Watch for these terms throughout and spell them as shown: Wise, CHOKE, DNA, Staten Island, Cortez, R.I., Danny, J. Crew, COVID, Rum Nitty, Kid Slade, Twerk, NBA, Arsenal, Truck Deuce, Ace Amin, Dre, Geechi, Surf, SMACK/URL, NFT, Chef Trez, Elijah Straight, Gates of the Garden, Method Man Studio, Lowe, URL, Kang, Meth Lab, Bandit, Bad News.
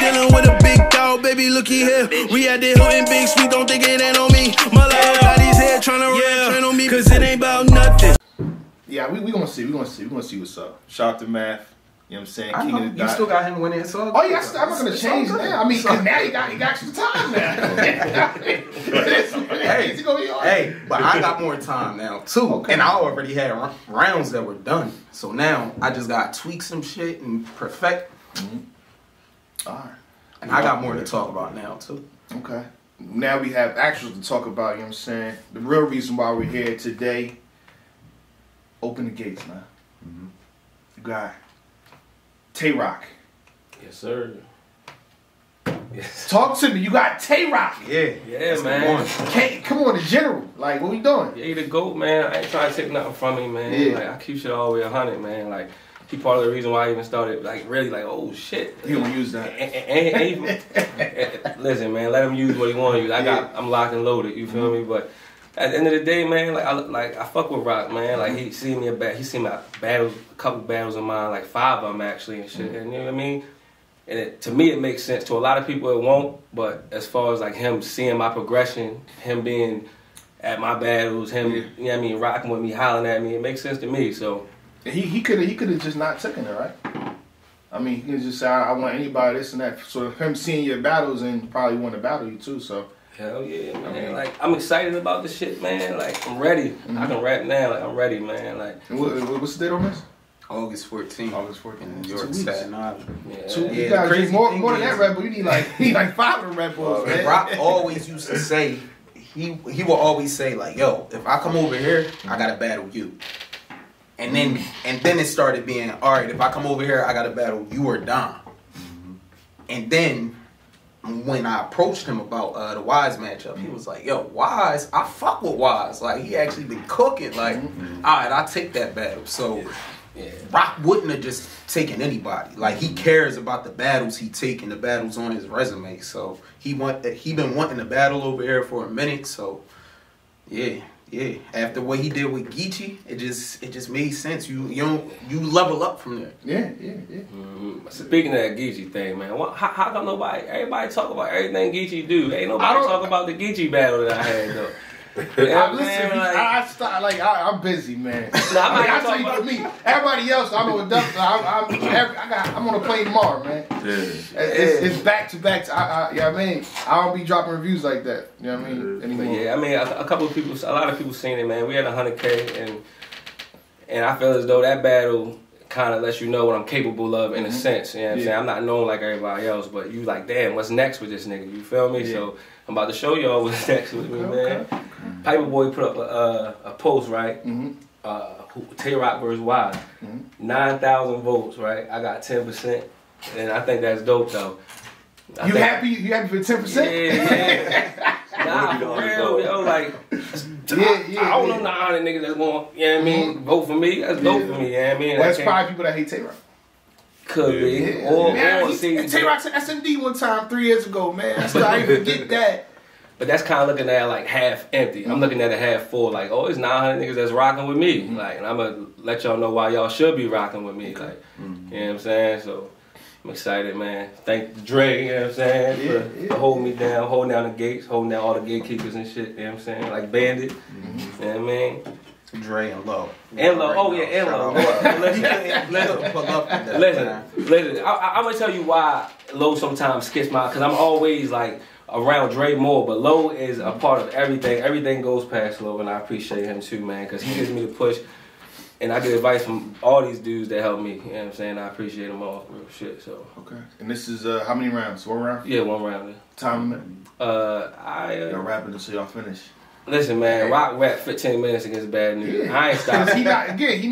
dealing with a big dog, baby, looky here. We out there hunting big sweet, don't think it ain't on me. My little body's here trying to run on me, cause it ain't about nothing. Yeah, we gonna see, we gonna see what's up. Shout out to Math. You know what I'm saying? King of the Dot. You still got him winning, so. Oh, yeah, I'm not going to change now. I mean, because now he got extra time now. Hey, it's gonna be all right. Hey, but I got more time now, too. Okay. And I already had rounds that were done. So now I just got to tweak some shit and perfect. Mm-hmm. All right. And I got more to talk about now, too. Okay. Now we have actuals to talk about, you know what I'm saying? The real reason why we're here today, open the gates, man. Mm-hmm. You got Tay Roc. Yes, sir. Yes. Talk to me. You got Tay Roc. Yeah. Yeah, man. Come on, the general. Like, what we doing? Yeah, he the GOAT, man. I ain't trying to take nothing from him, man. Yeah. Like, I keep shit all the way 100, man. Like, he part of the reason why I even started, like, really, like, oh, shit. He don't use that. And listen, man, let him use what he want to use. I'm locked and loaded, you feel me? But at the end of the day, man, I fuck with Roc, man. Like, he seen me a couple battles of mine, like 5 of them actually, and shit. Mm-hmm. And you know what I mean? And to me, it makes sense. To a lot of people, it won't. But as far as like him seeing my progression, him being at my battles, him, you know what I mean, rocking with me, hollering at me, it makes sense to me. So he could have just not taken it, right? I mean, he could just say, I want anybody this and that. So him seeing your battles and probably want to battle you too. So. Hell yeah, man. I mean, like, I'm excited about this shit, man. Like, I'm ready. Mm-hmm. I can rap now. Like, I'm ready, man. Like, what's the date on this? August 14th. August 14th. In New York, Staten Island. Yeah. You gotta drink more than that Red Bull. You need like 5 of Red Bulls, man. Roc always used to say, he will always say, like, yo, if I come over here, I gotta battle you. And then it started being, all right, if I come over here, I gotta battle you or Don. Mm-hmm. And then when I approached him about the Wise matchup, he was like, yo, Wise, I fuck with Wise. Like, he actually been cooking. Like, alright, I take that battle. So, Roc wouldn't have just taken anybody. Like, he cares about the battles he taking, the battles on his resume. So, he been wanting a battle over here for a minute. So, yeah. After what he did with Geechi, it just made sense. You level up from there. Yeah. Speaking of that Geechi thing, man, how come everybody talk about everything Geechi do? Ain't nobody talk about the Geechi battle that I had, though. I'm busy, man. No, I tell you about me. Everybody else, I'm with them. I'm on a plane tomorrow, man. Yeah. It's back to. You know what I mean? I don't be dropping reviews like that. You know what I mean? Anymore. Yeah, I mean, a lot of people seen it, man. We had 100K, and I feel as though that battle kind of lets you know what I'm capable of in a sense. You know what I'm saying? I'm not known like everybody else, but you like, damn, what's next with this nigga? You feel me? Yeah. So I'm about to show y'all what's next with me, man. Okay. Piper Boy put up a post, right? Mm-hmm. Tay Roc versus Wise. Mm-hmm. 9,000 votes, right? I got 10%, and I think that's dope, though. You happy for 10%? Yeah. Nah, for real, yo, like, I don't know the honest niggas that's going, you know what I mean, vote for me. That's dope for me, you know what I mean? Well, that's 5 people that hate Tay Roc. Could be. Yeah. Or see. Tay Roc said SMD one time 3 years ago, man. So I didn't forget that. But that's kind of looking at like half empty. I'm looking at a half full. Like, oh, it's 900 niggas that's rocking with me. Like, and I'm gonna let y'all know why y'all should be rocking with me. Like, you know what I'm saying? So I'm excited, man. Thank Dre, you know what I'm saying, for holding me down, holding down the gates, holding down all the gatekeepers and shit. You know what I'm saying? Like Bandit. You know what I mean? Dre and Lowe. And Lowe. Listen. I'm gonna tell you why Lowe sometimes skips my, because I'm always like around Dre more, but Lowe is a part of everything. Everything goes past Lowe, and I appreciate him too, man, because he gives me the push, and I get advice from all these dudes that help me. You know what I'm saying? I appreciate them all, real shit. So okay. And this is how many rounds? 1 round? Yeah, 1 round. Time. Y'all rapping until y'all finish. Listen, man, Roc rap 15 minutes against Bad News. Yeah. I ain't stopping. He's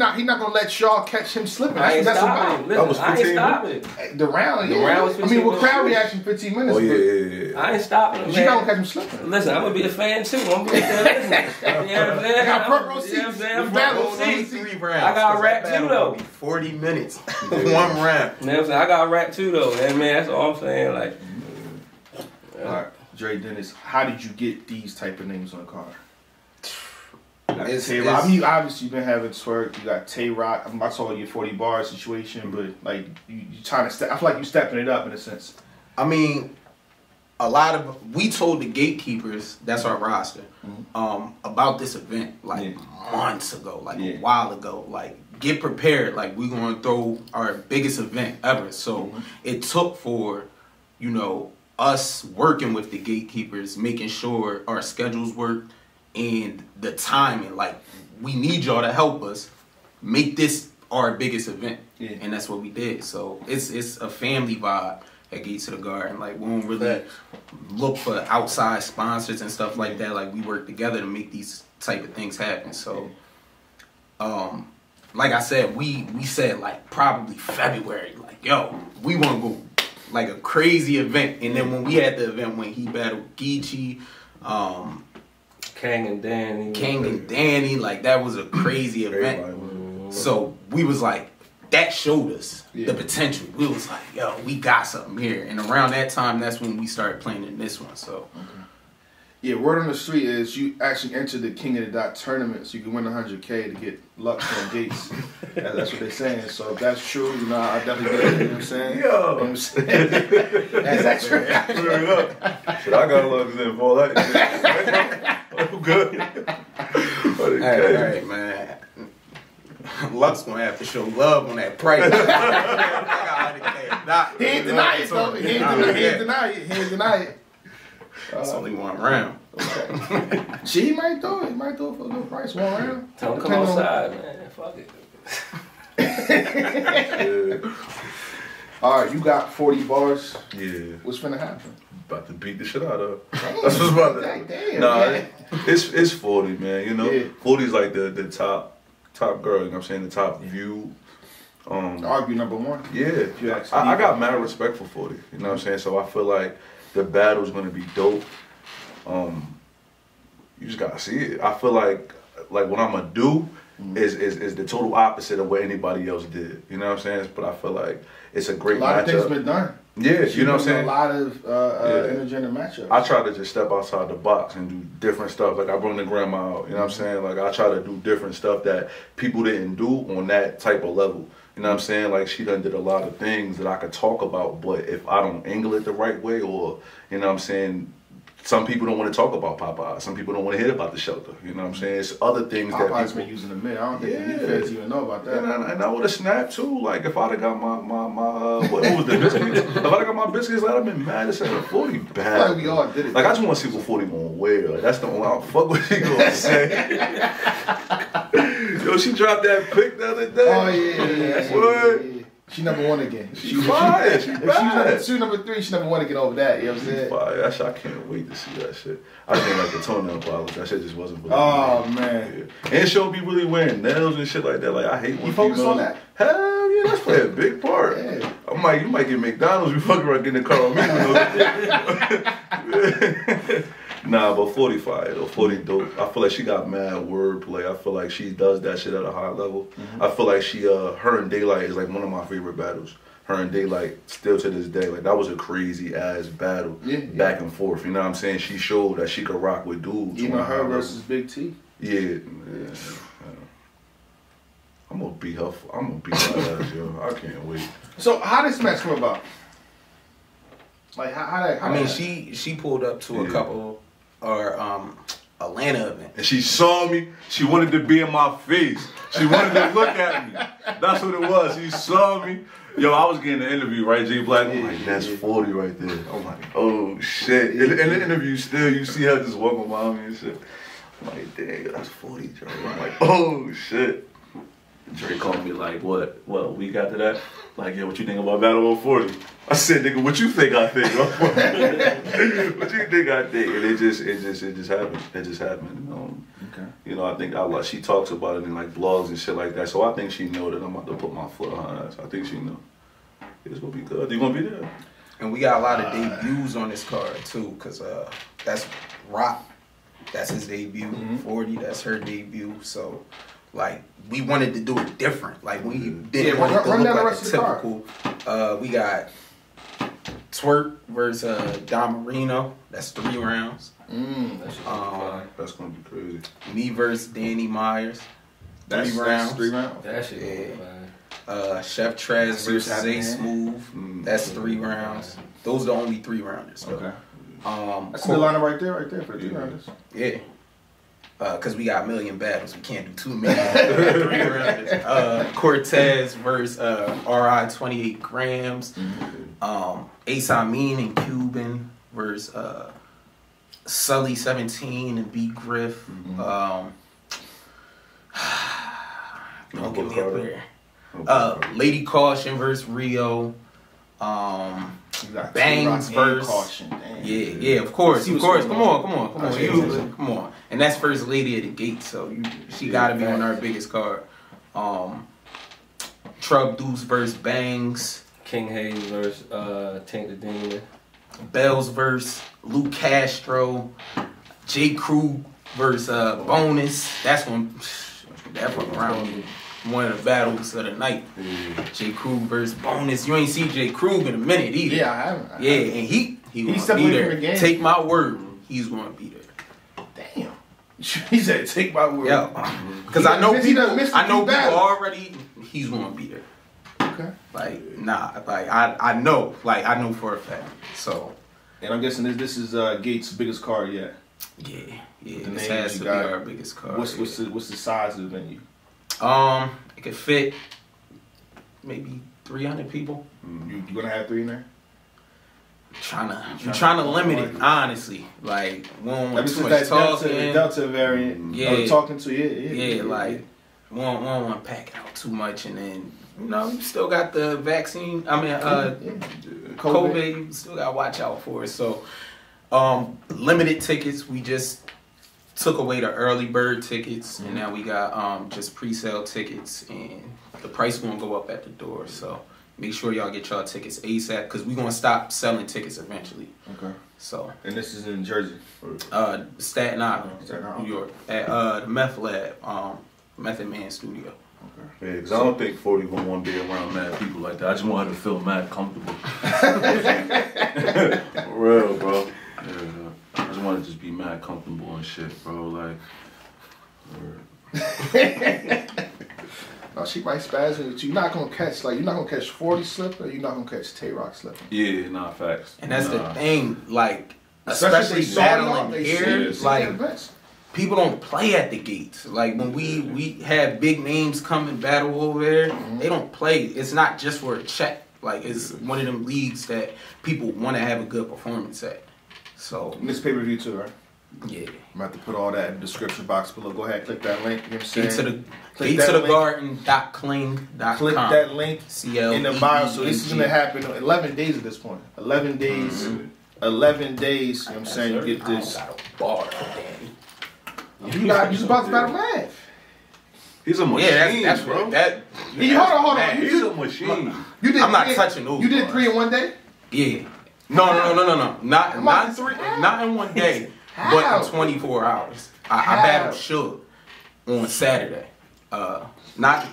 not gonna let y'all catch him slipping. I ain't stopping. The round was 15 minutes. I mean, with crowd reaction, 15 minutes. Oh, yeah. I ain't stopping, man. You're not gonna catch him slipping. Listen, I'm gonna be a fan, too. I'm gonna be a fan. You know what I'm saying? I got front row seats. I got rap, too, though. 40 minutes. 1 round. You know what I'm saying? I got rap, too, though. And, man, that's all I'm saying. Like, all right. Dre Dennis, how did you get these type of names on the card? I mean, obviously you've been having Twerk, you got Tay Roc. I saw your 40 bar situation, but like you trying to step. I feel like you stepping it up in a sense. I mean, a lot of, we told the gatekeepers, that's our roster, about this event, like, months ago, like, a while ago, like, get prepared, like, we're going to throw our biggest event ever. So it took for, you know, us working with the gatekeepers, making sure our schedules work and the timing, like, we need y'all to help us make this our biggest event. And that's what we did. So it's a family vibe at Gates of the Garden. Like, we don't really look for outside sponsors and stuff like that. Like, we work together to make these type of things happen. So like I said, we said, like, probably February, like, yo, we want to go, like, a crazy event. And then when we had the event, when he battled Geechi, Kang and Danny. Kang and Danny, like, that was a crazy event. So we was like, that showed us the potential. We was like, yo, we got something here. And around that time, that's when we started playing in this one. So yeah, word on the street is you actually enter the King of the Dot tournament, so you can win 100K to get luck from Gates. Yeah, that's what they're saying. So if that's true, you know, I definitely get it. You know what I'm saying? Yo, you know I'm saying? That's true. Shit, I got luck in all that. I'm good. All right, man. Luck's gonna have to show love on that price. He ain't deny it, though. He ain't deny it. He ain't deny it. It's only one round. Okay. She might do it. Might do it for a little price. One round. Tell him come outside, man. Fuck it. All right, you got 40 bars. Yeah. What's gonna happen? About to beat the shit out of. That's what's about to happen. Damn, nah, it's 40, man. You know, 40's like the top girl. You know what I'm saying? The top view. Argue number one. Yeah. Yeah. I got mad respect for 40. You know what I'm saying? So I feel like the battle's gonna be dope. You just gotta see it. I feel like what I'm gonna do is the total opposite of what anybody else did. You know what I'm saying? But I feel like it's a great matchup. A lot of things been done. Yeah, you know what I'm saying? A lot of energy in the matchup. I try to just step outside the box and do different stuff. Like, I bring the grandma out. You know what I'm saying? Like, I try to do different stuff that people didn't do on that type of level. You know what I'm saying? Like, she done did a lot of things that I could talk about, but if I don't angle it the right way, or, you know what I'm saying, some people don't want to talk about Popeye. Some people don't want to hear about the shelter. You know what I'm saying? It's other things that Popeye's been using the mid. I don't think the feds even know about that. And I would have snapped, too. Like, if I'd have got what was the biscuits? If I'd have got my biscuits, I'd have been mad. It's like, 40 bad. Like, we all did it. Like, I just want to see what 40 gonna wear. Like, that's the only I fuck with you gonna say. Yo, she dropped that pic the other day. Oh, yeah. What? Yeah. She number one again. She's fire. She's bad. She's number three. She number one again over that. You know what I'm saying? Fire. I can't wait to see that shit. I think like the toenail polish. That shit just wasn't. Oh man. Yeah. And she'll be really wearing nails and shit like that. Like I hate when you focus on that. Hell yeah, that's playing a big part. Yeah. I'm like, you might get McDonald's. You fucking right in the car on McDonald's. Nah, but 45 or 40 dope. I feel like she got mad wordplay. I feel like she does that shit at a high level. I feel like she, her and Daylight is like one of my favorite battles. Her and Daylight still to this day, like that was a crazy ass battle back and forth. You know what I'm saying? She showed that she could rock with dudes. Even her versus Big T. Yeah. I'm gonna beat her. I'm gonna beat her ass, yo. I can't wait. So how this match come about? Like how she pulled up to a couple. Or Atlanta event. And she saw me. She wanted to be in my face. She wanted to look at me. That's what it was. She saw me. Yo, I was getting the interview, right, J. Black? I'm like, that's 40 right there. I'm like, oh, shit. In the interview still, you see her just walking by me and shit. I'm like, dang, that's 40, Joe. I'm like, oh, shit. Dre called me like, what we got to that? Like, yeah, what you think about Battle 40? I said, nigga, what you think I think? What you think I think? And it just happened. It just happened. You know, I think she talks about it in like blogs and shit like that. So I think she know that I'm about to put my foot on her ass. I think she know. It's gonna be good. You gonna be there? And we got a lot of debuts on this card too, cause that's Rock. That's his debut. 40, that's her debut. So. Like, we wanted to do it different. Like, we didn't want it to look like a typical. We got Twerk versus Don Marino. That's 3 rounds. That's going to be crazy. Me versus Danny Myers. That's 3 rounds. That's 3 rounds? That shit Chef Trez versus Ace Smooth. That's 3 rounds. Those are the only three rounders. So. Okay. That's the lineup right there for the three rounders. Yeah. Because we got a million battles. We can't do 2 million. Three rounders. Cortez versus R.I. 28 grams. Mm-hmm. Ace Amin and Cuban versus Sully 17 and B. Griff. Mm-hmm. Don't get me up there. Lady Caution versus Rio. Bangs versus Caution. Damn. Yeah, of course, of course. Come on, come on. And that's First Lady at the Gate, so she gotta be on our biggest card. Truck Deuce versus Bangs. King Hayes versus Tank the Demon. Bells versus Luke Castro. J. Crew versus Bonus. That's one. That fucking round. One of the battles of the night. Yeah. J. Crew versus Bonus. You ain't see J. Crew in a minute either. Yeah, I haven't. Yeah, and he gonna be there. Take my word, he's gonna be there. Damn. He said, take my word. Yeah. Because I know people already. He's gonna be there. Okay. Like I know. Like I know for a fact. So. And I'm guessing this is Gates' biggest card yet. Yeah. This has to be our biggest card. What's the size of the venue? It could fit maybe 300 people. You gonna have 3 in there? I'm trying to limit it, honestly. Like one want too much talking. Delta variant. Yeah, talking to yeah. Like one want pack out too much, and then you still got the vaccine. I mean, COVID. You still gotta watch out for it. So, limited tickets. We just took away the early bird tickets, and now we got just pre-sale tickets, and the price won't go up at the door. So make sure y'all get y'all tickets ASAP, because we're gonna stop selling tickets eventually. Okay. So. And this is in Jersey. Staten Island, New York, at the Meth Lab, Method Man Studio. Okay. Yeah, because I don't think 40 want to be around mad people like that. I just want her to feel mad comfortable. For real, bro. Yeah. I just want to just be mad comfortable and shit, bro. Like, no, she might spaz with you. You're not gonna catch 40 slipping, or you're not gonna catch Tay Roc slipping. Yeah, nah, facts. And that's the thing, like, especially battling here, like, people don't play at the gates. Like when we have big names come and battle over there, they don't play. It's not just for a check. Like it's one of them leagues that people want to have a good performance at. So and this pay-per-view too, right? Yeah. I'm about to put all that in the description box below. Go ahead, click that link. You know what I'm saying? GateToTheGarden.Kling.com. Click that link in the bio. So this is gonna happen 11 days at this point. 11 days. 11 days. You know what I'm saying? You get this. Bar, Danny. You was about to battle Math. He's a machine, that's bro. Hold on. He's a machine. I'm not touching those. You did 3 in one day. Yeah. No. Not in one day, but in 24 hours. I battled Shug on Saturday. Saturday before last.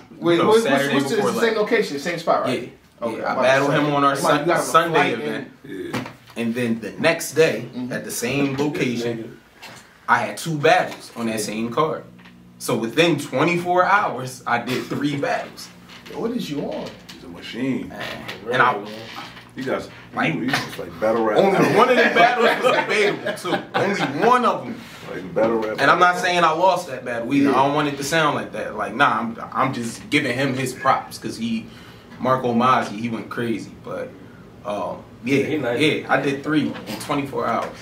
It's the same location, same spot, right? Yeah. Okay, yeah. I battled him on our Sunday event. Yeah. And then the next day, at the same location, I had 2 battles on that same card. So within 24 hours, I did 3 battles. What is you on? He's a machine. And you guys, you just like battle rap. Only one of the battles was debatable too. Only one of them. Like battle rap. And I'm not saying I lost that battle either. I don't want it to sound like that. Like I'm just giving him his props because Marco Mazzi, he went crazy. But I did 3 in 24 hours.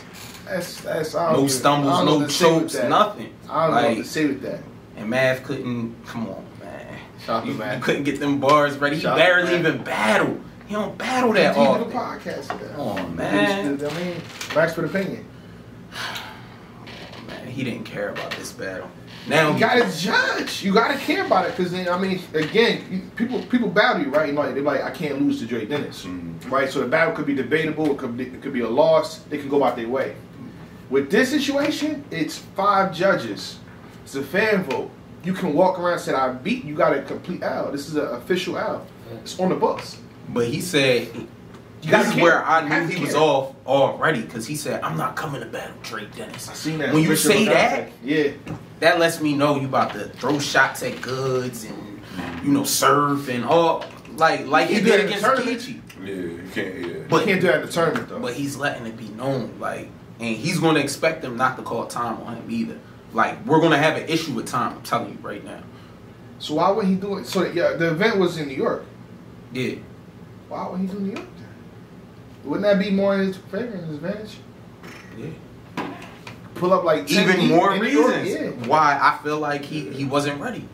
That's all. No stumbles, no chokes, nothing. I don't know what to say with that. And Mav couldn't. Come on, man. You couldn't get them bars ready. He barely even battled. He don't battle that all. He do the podcast with that. Oh, man. I mean, Maxford opinion. Oh, man. He didn't care about this battle. Now you got to judge. You got to care about it. Because, I mean, again, people battle you, right? You know, they're like, I can't lose to Dre Dennis. Right? So the battle could be debatable. It could be a loss. They can go about their way. With this situation, it's 5 judges. It's a fan vote. You can walk around and say, I beat. You got a complete out. This is an official out. It's on the books. But he said, this is where I knew he was off already, because he said, I'm not coming to battle Dre Dennis. I seen that. When you say that, that lets me know you about to throw shots at Goods and, Surf and all, like he did against Geechi. Yeah, you can't. Yeah. But you can't do that in the tournament though. But he's letting it be known, like, and he's gonna expect them not to call time on him either. Like, we're gonna have an issue with time. I'm telling you right now. So why would he do it? So yeah, the event was in New York. Yeah. Why would he do New York then? Wouldn't that be more in his favor, in his advantage? Yeah. Pull up like even more reasons why I feel like he wasn't ready.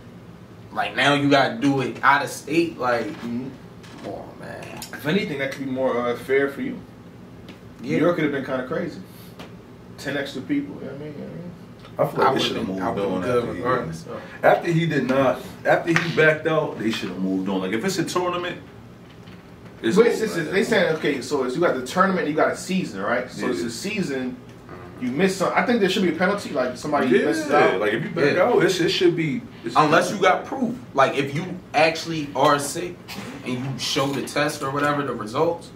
Like, now you gotta do it out of state. Like, come on, man. If anything, that could be more fair for you. Yeah. New York could have been kind of crazy. 10 extra people. You know what I mean? I feel like they should have moved on after he did not. After he backed out, they should have moved on. Like, if it's a tournament, it's they saying, okay, so you got the tournament, you got a season, right? So it's a season. You miss some. I think there should be a penalty. Like, somebody misses out. Like, if you back out, it should be. Unless you got proof. Like, if you actually are sick and you show the test or whatever, the results,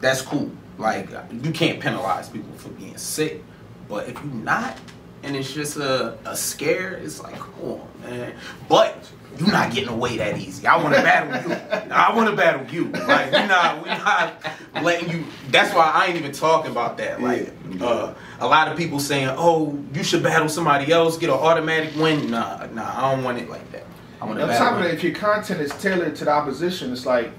that's cool. Like, you can't penalize people for being sick. But if you're not, and it's just a scare, it's like, come on, man. But you're not getting away that easy. I want to battle you. I want to battle you. Like, we're not letting you. That's why I ain't even talking about that. Like, a lot of people saying, oh, you should battle somebody else, get an automatic win. Nah, I don't want it like that. I want to battle. On top of that, if your content is tailored to the opposition, it's like,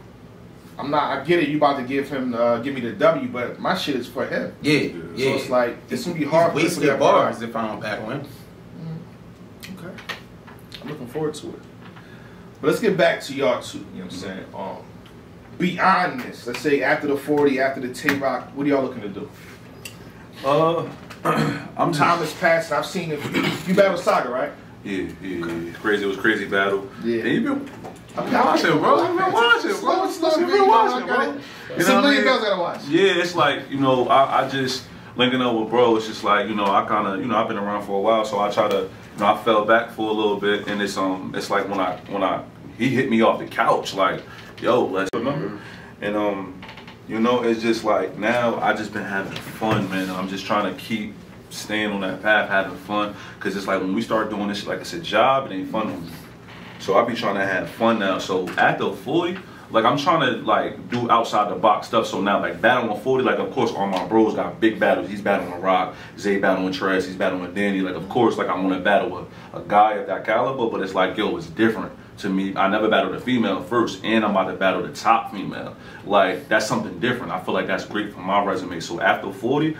I get it. You about to give me the W, but my shit is for him. Yeah. So it's like it's gonna be hard. Wasted bars if I don't battle him. Okay, I'm looking forward to it. But let's get back to y'all two. You know what I'm saying? Beyond this, let's say after the 40, after the Tay Roc, what are y'all looking to do? Time is passing. I've seen it. You battled Saga, right? Yeah. Crazy. It was a crazy battle. Yeah. And you've been. I've been watching, bro. It's a million girls gotta watch. Yeah, it's like, you know, I just linking up with bro. It's just like, you know, I kind of, you know, I've been around for a while, so I try to, you know, I fell back for a little bit, and it's like when he hit me off the couch, like, yo, let's remember, and you know, it's just like now I just been having fun, man. I'm just trying to keep staying on that path, having fun, cause it's like when we start doing this, like it's a job, it ain't fun no more. So I be trying to have fun now. So at the 40, like I'm trying to like do outside the box stuff. So now like battling 40, like of course all my bros got big battles. He's battling Rock, Zay battling Trez, he's battling Danny. Like of course like I want to battle a guy of that caliber, but it's like, yo, it's different to me. I never battled a female first, and I'm about to battle the top female. Like that's something different. I feel like that's great for my resume. So after 40,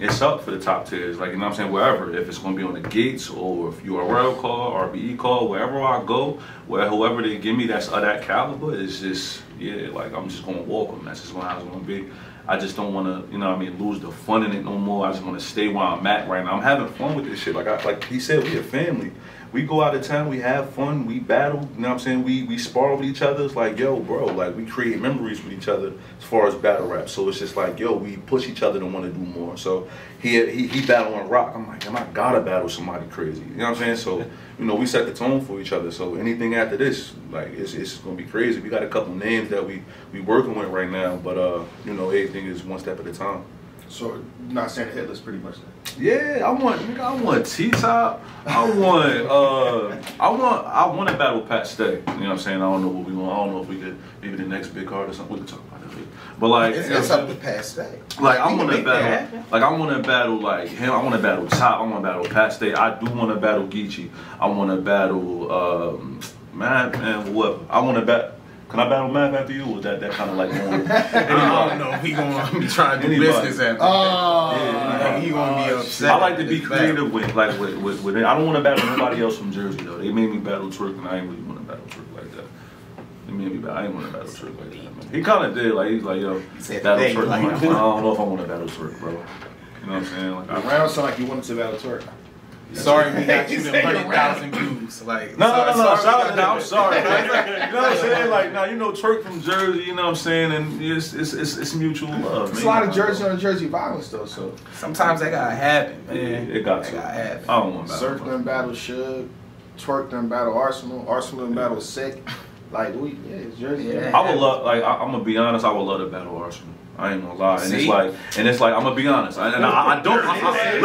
it's up for the top tiers, like, you know what I'm saying, wherever, if it's going to be on the gates or if URL call, RBE call, wherever I go, where whoever they give me that's of that caliber, it's just, yeah, like, I'm just going to walk them, that's just how it's going to be. I just don't want to, you know what I mean, lose the fun in it no more. I just want to stay where I'm at right now. I'm having fun with this shit, like he said, we a family. We go out of town, we have fun, we battle, you know what I'm saying, we spar with each other. It's like, yo, bro, like, we create memories with each other as far as battle rap. So it's just like, yo, we push each other to want to do more. So he battling Rock. I'm like, damn, I gotta battle somebody crazy. You know what I'm saying? So, you know, we set the tone for each other. So anything after this, like, it's gonna be crazy. We got a couple names that we working with right now, but, you know, everything is one step at a time. So, not saying headless, pretty much. Yeah, I want T-Top. I want to battle Pat Stay. You know what I'm saying? I don't know what we want. I don't know if we could maybe the next big card or something. We could talk about that. But like, it's up to Pat Stay. Like I want to battle. Like I want to battle like him. I want to battle Top. I want to battle Pat Stay. I do want to battle Geechi. I want to battle Math and whoever. I want to battle. Can I battle Math after you? Or that kind of like? No, he gonna be trying to do business after. Yeah, he gonna be upset. I like to be creative with it. I don't want to battle nobody else from Jersey though. They made me battle Twerk, and I ain't really want to battle Twerk like that. They made me. I ain't want to battle Twerk like that. Man. He kind of did. Like he's like, yo, battle Twerk. Like, I don't know if I want to battle Twerk, bro. You know what I'm saying? Like, I sound like you wanted to battle Twerk. Sorry, we got you 100,000 views. Like, no, I'm sorry. Like, you know what I'm saying? Like, now you know, Twerk from Jersey. You know what I'm saying? And it's mutual love. It's a lot of Jersey on Jersey violence though. So sometimes that gotta happen, man. It gotta happen. I don't want battle. Surf done battle Shug, Twerk done battle Arsenal, Arsenal done battle Sick. Like it's Jersey. Yeah, I would love. Like, I'm gonna be honest. I would love to battle Arsenal. I ain't gonna lie, and it's like I'm gonna be honest, I would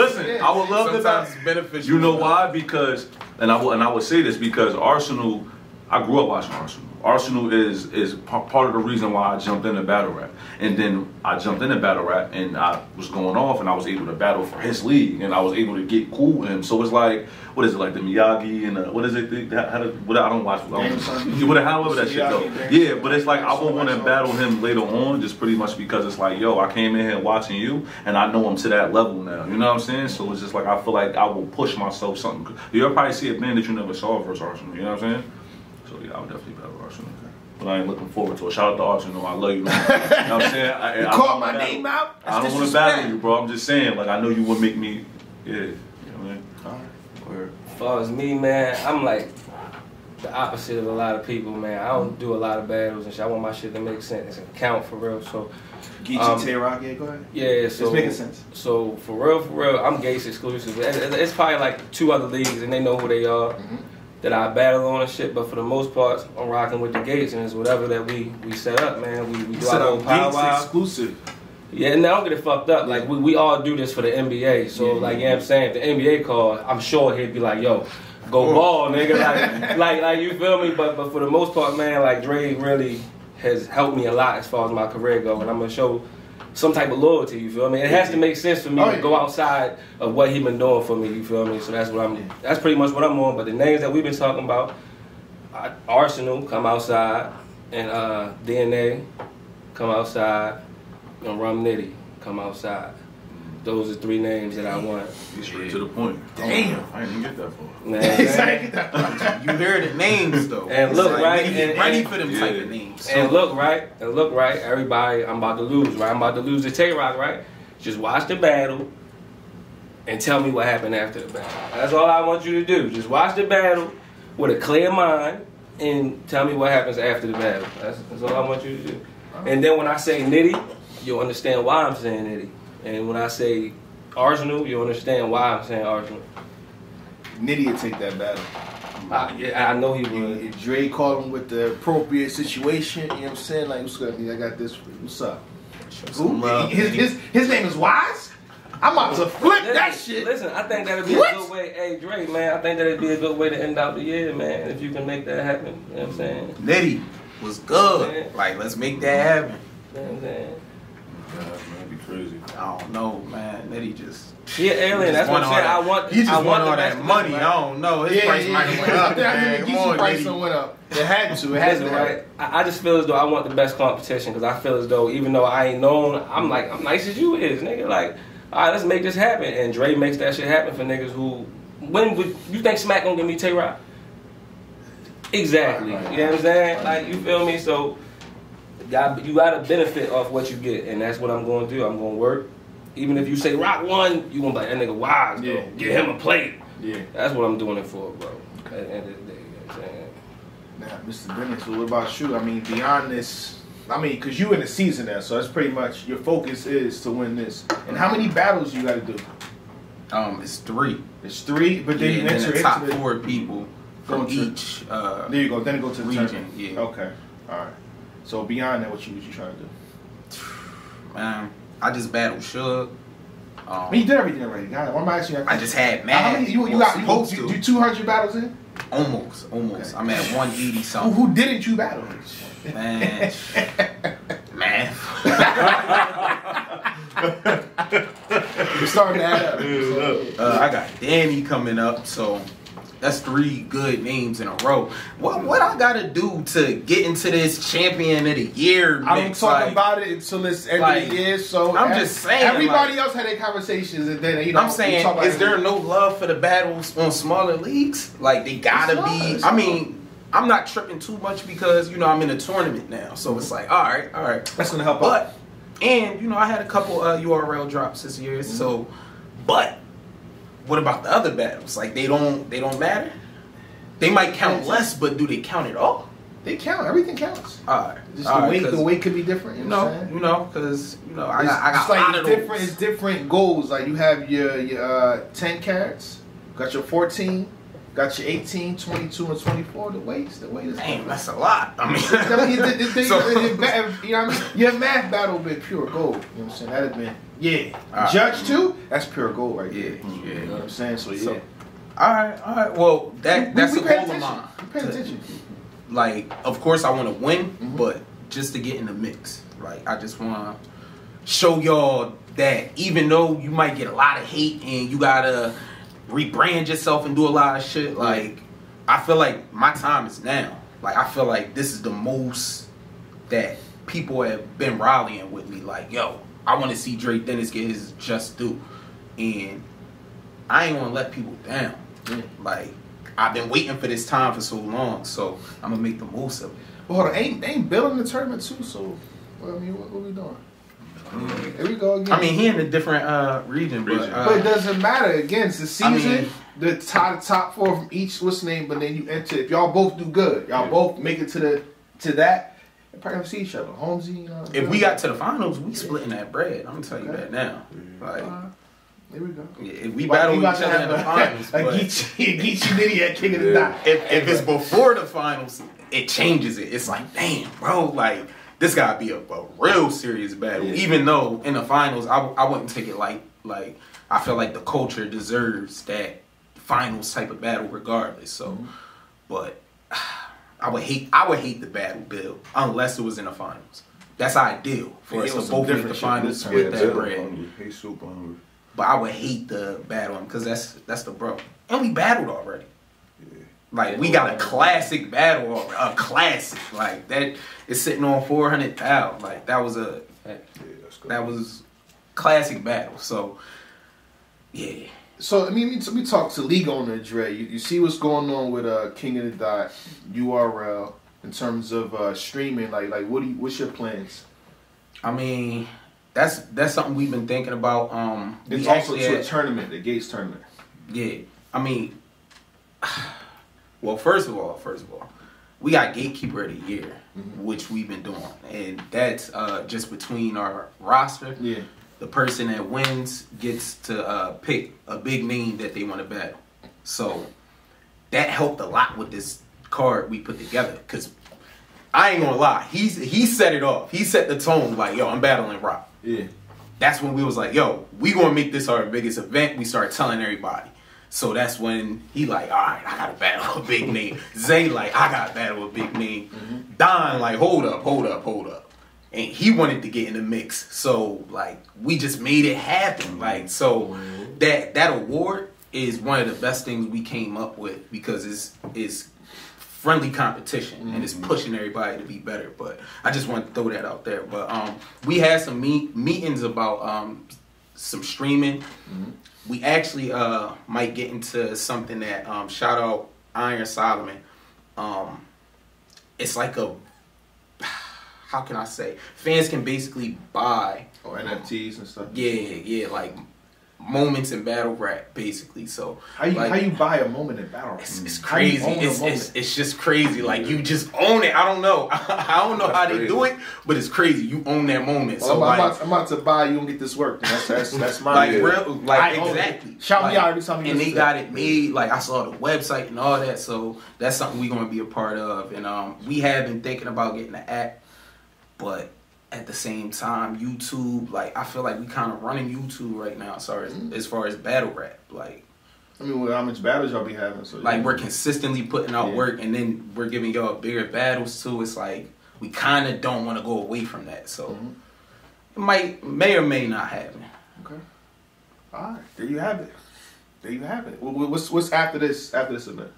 love to sometimes. You know why? Because, and I would say this because Arsenal, I grew up watching Arsenal. Arsenal is part of the reason why I jumped into battle rap. And then I jumped into battle rap and I was going off and I was able to battle for his league and I was able to get cool with him. So it's like, what is it, like the Miyagi and the, what is it, I don't watch, however that shit go. Yeah, but it's like I won't want to battle him later on just pretty much because it's like, yo, I came in here watching you and I know I'm to that level now. You know what I'm saying? So it's just like, I feel like I will push myself something. You'll probably see a band that you never saw versus Arsenal. You know what I'm saying? So yeah, I would definitely battle Arsenal. But I ain't looking forward to it. Shout out to Arsenal. I love you, man. You know what I'm saying? You called my name out? I don't want to battle you, bro. I'm just saying, like, I know you would make me, yeah. You know what I mean? All right. Word. As far as me, man, I'm like the opposite of a lot of people, man. I don't do a lot of battles and shit. I want my shit to make sense and count for real. So, Geechi, Tay Roc, yeah, go ahead. Yeah, so it's making sense. So for real, I'm Gates exclusive. It's probably like 2 other leagues, and they know who they are. Mm-hmm. That I battle on and shit, but for the most part, I'm rocking with the Gates, and it's whatever that we set up, man. We do our own power. Gates exclusive. Yeah, and now don't get it fucked up. Like we all do this for the NBA, so like you know what I'm saying, if the NBA called, I'm sure he'd be like, yo, go ball, nigga. Like, like you feel me? But for the most part, man, like Dre really has helped me a lot as far as my career go, and I'm gonna show some type of loyalty. You feel me? It has to make sense for me to go outside of what he been doing for me. You feel me? So that's what I'm. That's pretty much what I'm on. But the names that we've been talking about, Arsenal come outside, and DNA come outside, and Rum Nitty come outside. Those are 3 names that I want. He's straight to the point. Damn, I didn't get that far. Man, I didn't get that far. You heard the names though. And look like, right, and ready for them type of names. And so, look right. Everybody, I'm about to lose. Right, I'm about to lose to Tay Roc. Right, just watch the battle and tell me what happened after the battle. That's all I want you to do. Just watch the battle with a clear mind and tell me what happens after the battle. That's all I want you to do. And then when I say Nitty, you'll understand why I'm saying Nitty. And when I say Arsenal, you understand why I'm saying Arsenal. Nitty would take that battle. I know he would. If Dre called him with the appropriate situation, you know what I'm saying? Like, what's up? I got this for you. What's up? His name is Wise? I'm about to flip that shit. Listen, I think that'd be a good way. Hey, Dre, man, I think that'd be a good way to end out the year, man, if you can make that happen. You know what I'm saying? Nitty was good. Yeah. Like, let's make that happen. You know what I'm saying? That'd be crazy. I don't know, man. Nitty just alien. That's what I'm saying. I want all that money. Right? I don't know. His price might have went up. Man. Come on, price went up. It had to. It had to. Right? I just feel as though I want the best competition because I feel as though even though I ain't known, I'm like I'm nice as you is, nigga. Like, all right, let's make this happen. And Dre makes that shit happen for niggas who. When would you think Smack gonna give me Tay Roc? Exactly. Right. You know what I'm saying? Like, you feel me? So. You got to benefit off what you get, and that's what I'm going to do. I'm going to work. Even if you say Roc won, you going to be like, that nigga Wise, bro. Yeah. Get him a plate. Yeah. That's what I'm doing it for, bro. Okay. At the end of the day, you know what I'm saying? Now, Mr. Bennett, so what about you? I mean, beyond this, I mean, because you in the season now, so that's pretty much your focus is to win this. And how many battles you got to do? It's 3. It's 3? But then you enter the top 4 people from each there you go. Then it goes to the region. Yeah. Okay. All right. So beyond that, what you trying to do? Man, I just battled Shug. You did everything already. God, I'm asking you. I just had Math. How many you got? You 200 battles in? Almost. Okay. I'm at 180 something. Who didn't you battle? Man, You're starting to add up. I got Danny coming up, so. That's 3 good names in a row. What I gotta do to get into this champion of the year mix? I'm talking about it until it's every year. So I'm just saying, everybody else had their conversations, and then you know. I'm saying, is there no love for the battles on smaller leagues? Like they gotta be. I mean, I'm not tripping too much because you know I'm in a tournament now, so it's like all right. That's gonna help. But and you know I had a couple URL drops this year, so but. What about the other battles? Like they don't matter. They might count less, but do they count at all? They count. Everything counts. All right. Just all right, the weight could be different. You know, because you know, I got it's different. It's different goals. Like you have your 10 carats, got your 14. Got your 18, 22, and 24. The weight is. Damn, that's a lot. I mean, you know what I mean? Your math battle would be pure gold. You know what I'm saying? That'd have been right. Judge too. That's pure gold right there. Yeah. You know what I'm saying? So yeah. All right. Well, that's a goal of mine. Pay attention. Like, of course I want to win, but just to get in the mix. Like, I just want to show y'all that even though you might get a lot of hate and you got to rebrand yourself and do a lot of shit, like, I feel like my time is now. Like, I feel like this is the most that people have been rallying with me. Like, yo, I want to see Dre Dennis get his just due. And I ain't want to let people down. Like, I've been waiting for this time for so long, so I'm going to make the most of it. Well, hold on. Ain't Bill in the tournament, too, so, well, I mean, what we doing? Here we go again. I mean, he in a different region. But it doesn't matter. Again, it's the season. I mean, the top four from each, what's name, but then you enter. If y'all both do good, y'all both make it to the that, you probably gonna see each other. Holmesy, you know. If we got to the finals, we splitting that bread. I'm gonna tell you that now. Like, there we go. Yeah, if we battle each other in the finals, like Geechi did he at King of the Dot. If it's before the finals, it changes it. It's like, damn, bro, like. This gotta be a real serious battle. Yeah. Even though in the finals, I wouldn't take it like I feel like the culture deserves that finals type of battle regardless. So, but I would hate the battle, Bill, unless it was in the finals. That's ideal for us to both get the finals with that bread. He's super hungry. But I would hate the battle because that's the bro. And we battled already. Like, we got a classic battle, a classic. Like, that is sitting on 400,000. Like, that was a classic battle. So, yeah. So, I mean, we talked to League owner Dre. You see what's going on with King of the Dot, URL, in terms of streaming. Like, what's your plans? I mean, that's something we've been thinking about. It's also to a tournament, the Gates tournament. Yeah. I mean... Well, first of all, we got Gatekeeper of the Year, which we've been doing. And that's just between our roster. Yeah. The person that wins gets to pick a big name that they want to battle. So that helped a lot with this card we put together. Because I ain't going to lie, he set it off. He set the tone like, yo, I'm battling Rock. Yeah. That's when we was like, yo, we going to make this our biggest event. We started telling everybody. So that's when he like, all right, I gotta battle a big name. Zay like, I gotta battle a big name. Don like, hold up. And he wanted to get in the mix. So like, we just made it happen. Like, so that award is one of the best things we came up with because it's friendly competition and it's pushing everybody to be better. But I just want to throw that out there. But we had some meetings about some streaming. We actually might get into something that, shout out Iron Solomon. It's like a, how can I say? Fans can basically buy. Or NFTs and stuff. Yeah, like moments in battle rap, basically. So how you buy a moment in battle rap? It's crazy. It's just crazy. Like, you just own it. I don't know. I don't know that's how they do it, but it's crazy. You own that moment. Well, so I'm about to buy you and get this work. That's my like, real, like exactly. Shout me out every time. And they got it made. Like, I saw the website and all that. So that's something we're gonna be a part of. And we have been thinking about getting an app, but. At the same time, YouTube, like, I feel like we kind of running YouTube right now as far as battle rap. Like, I mean, how much battles y'all be having? So like, we're consistently putting out work, and then we're giving y'all bigger battles, too. It's like, we kind of don't want to go away from that. So, it may or may not happen. Okay. All right. There you have it. What's after this event?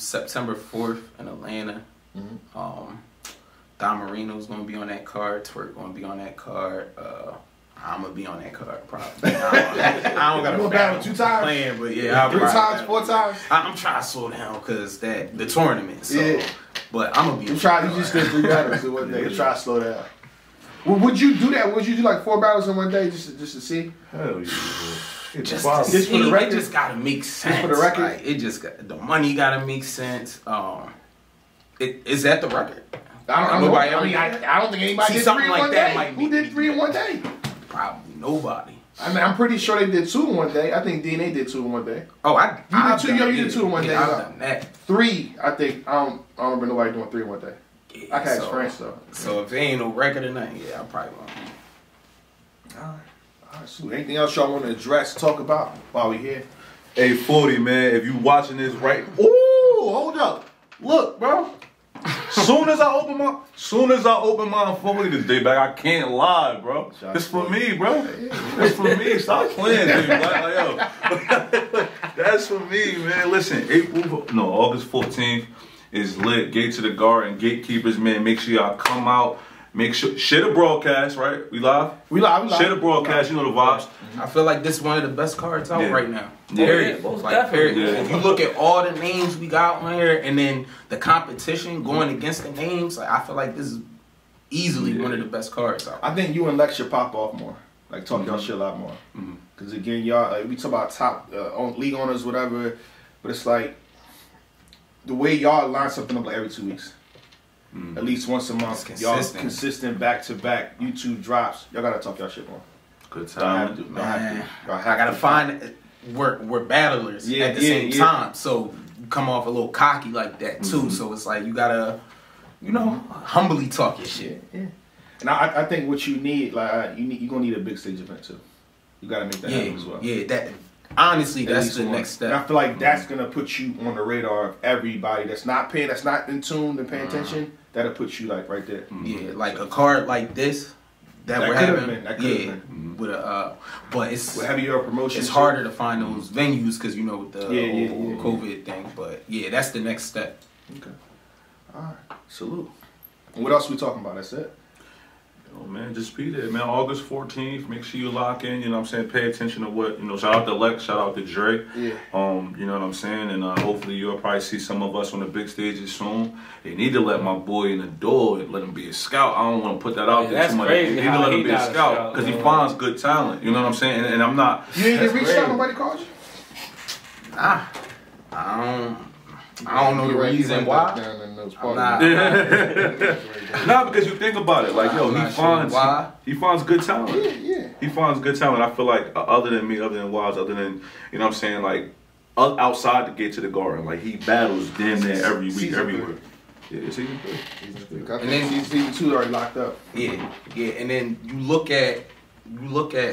September 4th in Atlanta. Don Marino's gonna be on that card. Twerk gonna be on that card. I'm gonna be on that card probably. I don't gotta go battle 2 times. Playing, but yeah, 3 times, 4 times. I'm trying to slow down because the tournament. So, but I'm gonna be. You just did 3 battles in one day. You try to slow down. Well, would you do that? Would you do like 4 battles in one day just to see? Hell yeah. Just for the record, it just gotta make sense. Just for the record, like, it just got, the money gotta make sense. Is that the record? I don't think anybody did 3 in one day. Who did 3 in one day? Probably nobody. I mean, I'm pretty sure they did 2 in one day. I think DNA did 2 in one day. Oh, you did two in one day. I've done that. 3, I think. I don't remember nobody doing 3 in one day. Yeah, I can't explain though. So if there ain't no record or nothing, yeah, I probably won't. All right. So anything else y'all want to address, talk about while we here? Hey, 40 man, if you watching this right, hold up, look, bro. Soon as I open my phone this day back, I can't lie, bro. It's for me, bro. It's for me. Stop playing, dude. Like, yo. That's for me, man. Listen, August 14th is lit. Gate to the Garden, gatekeepers, man. Make sure y'all come out. Make sure share the broadcast, right? We live. Share the broadcast. You know the vibes. I feel like this is one of the best cards out right now. Period. Yeah. Like, period. Yeah. If you look at all the names we got on here, and then the competition going against the names, like, I feel like this is easily one of the best cards out. I think you and Lex should pop off more, like talk y'all shit a lot more. Because again, y'all, like, we talk about top league owners, whatever, but it's like the way y'all line something up like every 2 weeks. At least once a month, y'all consistent back-to-back YouTube drops. Y'all gotta talk y'all shit more. Good time, y'all have to. We're battlers at the same time, so you come off a little cocky like that too. So it's like you gotta, you know, humbly talk your shit. Yeah. And I think what you need, like you're gonna need a big stage event too. You gotta make that happen as well. Yeah, that. Honestly, that's the next step. And I feel like that's going to put you on the radar of everybody that's not paying, that's not in tune and paying attention. That'll put you like right there. Yeah, like a card like this that we're having. That could have been. With a, but it's with heavier promotion. It's harder to find those venues because, you know, with the whole COVID thing. But yeah, that's the next step. Okay. All right. Salute. And what else are we talking about? That's it. Oh man, just be there, man. August 14th, make sure you lock in, you know what I'm saying? Pay attention to what, you know, shout out to Lex, shout out to Dre. Yeah. You know what I'm saying? And hopefully you'll probably see some of us on the big stages soon. They need to let my boy in the door and let him be a scout. I don't want to put that out there too much. They need to let him be a scout because he finds good talent. You know what I'm saying? And I'm not. You didn't reach out, nobody called you? Nah. I don't know the reason why. Nah, because you think about it, like yo, he finds good talent. Yeah. He finds good talent. I feel like other than me, other than Wise, other than you know what I'm saying, like outside the Gate to the Garden, like he battles damn near every week, everywhere. Yeah, it's even good. And then season 2 already locked up. Yeah. And then you look at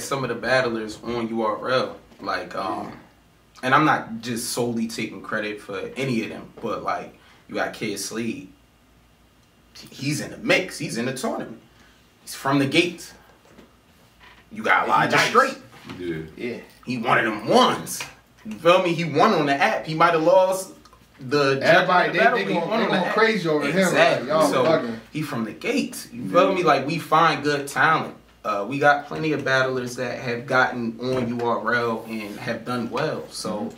some of the battlers on URL, like And I'm not just solely taking credit for any of them, but like you got Kid Slade. He's in the mix. He's in the tournament. He's from the gates. You got Elijah Straight. Yeah. He one of them ones. You feel me? He won on the app. He might have lost the everybody. They going crazy over him. Right? So bugging. He from the gates. You feel me? Like we find good talent. We got plenty of battlers that have gotten on URL and have done well. So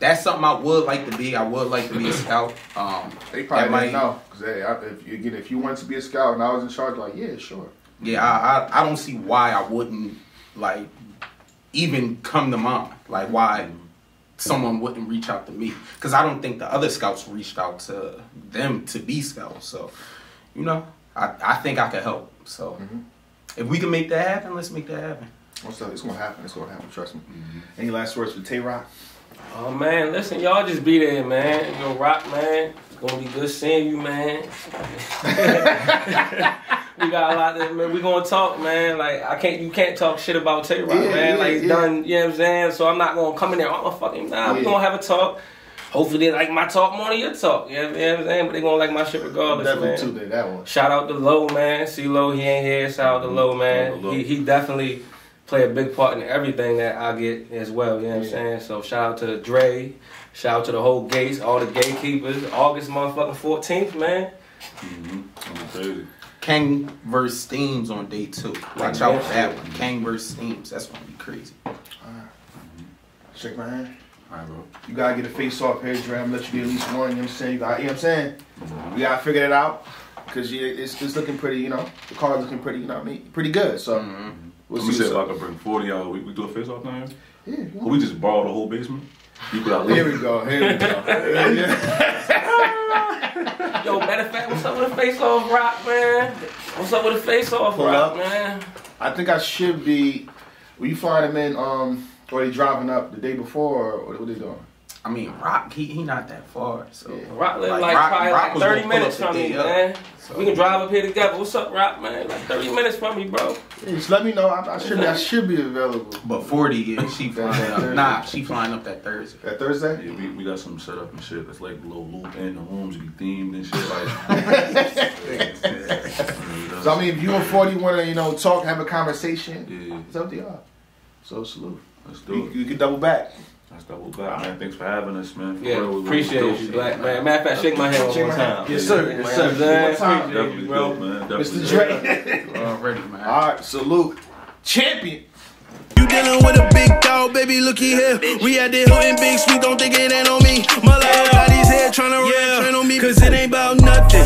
that's something I would like to be. I would like to be a scout. They probably might know. Cause hey, if you wanted to be a scout and I was in charge, like yeah, sure. Yeah, I don't see why I wouldn't like even come to mind. Like why someone wouldn't reach out to me? Cause I don't think the other scouts reached out to them to be scouts. So you know, I think I could help. So, if we can make that happen, let's make that happen. It's going to happen. It's going to happen. Trust me. Any last words for Tay Roc? Oh, man. Listen, y'all just be there, man. Yo, Rock, man. It's going to be good seeing you, man. We got a lot of, man. We going to talk, man. Like, you can't talk shit about Tay Roc, man. Like, it's done, you know what I'm saying? So, I'm not going to come in there. I'm a fucking, we're going to have a talk. Hopefully they like my talk more than your talk. You know what I'm saying? But they gonna like my shit regardless, definitely man. That one. Shout out to Lowe, man. See Lowe, he ain't here. Shout out to Lowe, man. He definitely play a big part in everything that I get as well. You know what I'm saying? So shout out to Dre. Shout out to the whole gates, all the gatekeepers. August motherfucking 14th, man. Kang vs. Steams on day 2. Watch out for that one. Kang vs. Steams. That's gonna be crazy. All right. Shake my hand. All right, bro. You gotta get a face off here, Dre. I'm gonna let you be at least one, you know what I'm saying? You know what I'm saying? We gotta figure it out. Cause it's looking pretty, you know, the card's looking pretty, you know what I mean? Pretty good. So we'll see. If I can bring 40 out, we do a face off now? Yeah. We just borrow the whole basement. Here we go. Yo, matter of fact, what's up with the face off Rock, man? What's up with the face off Rock, man? I think I should be. Will you flying them in or they driving up the day before, or what are they doing? I mean, Rock, he not that far, so. Yeah. Rock live like 30 minutes from me, man. So, we can drive up here together. What's up, Rock, man? Like 30 minutes from me, bro. Yeah, just let me know. I should be available. But 40, yeah, she flying up. Nah, she flying up that Thursday. That Thursday? Yeah, we got some set up and shit. That's like a little loop in the rooms, be themed and shit. Like. So, I mean, if you and 40 want to, you know, talk, have a conversation, yeah, it's up to y'all. So, salute. Let's do it. You can double back. That's double black, man. Thanks for having us, man. For real, appreciate you, black man. Matter of fact, shake my hand one more time. Yes, sir. Yes, sir. Yes, sir. Definitely good, man. Mr. Dre. Already, man. All right, salute. Champion. You dealing with a big dog, baby, looky here. We had the hood and big sweet, don't think it ain't on me. My life got these head trying to run on me. Cause it ain't about nothing.